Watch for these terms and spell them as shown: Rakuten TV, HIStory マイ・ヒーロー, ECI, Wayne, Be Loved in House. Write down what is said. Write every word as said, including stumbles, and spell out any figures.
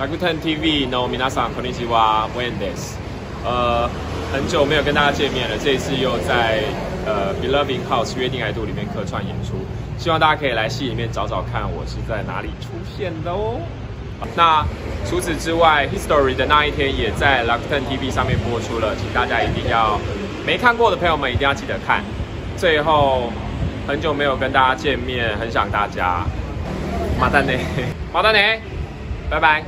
Rakuten T V の皆さんこんにちは、Wayneです。呃，很久没有跟大家见面了，这一次又在呃 Be Loved in House 约定爱度里面客串演出，希望大家可以来戏里面找找看我是在哪里出现的哦。那除此之外 ，HIStory 的那一天也在 Rakuten T V 上面播出了，请大家一定要没看过的朋友们一定要记得看。最后，很久没有跟大家见面，很想大家。马丹内，马丹内，拜拜。